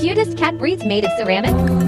cutest cat breeds made of ceramic?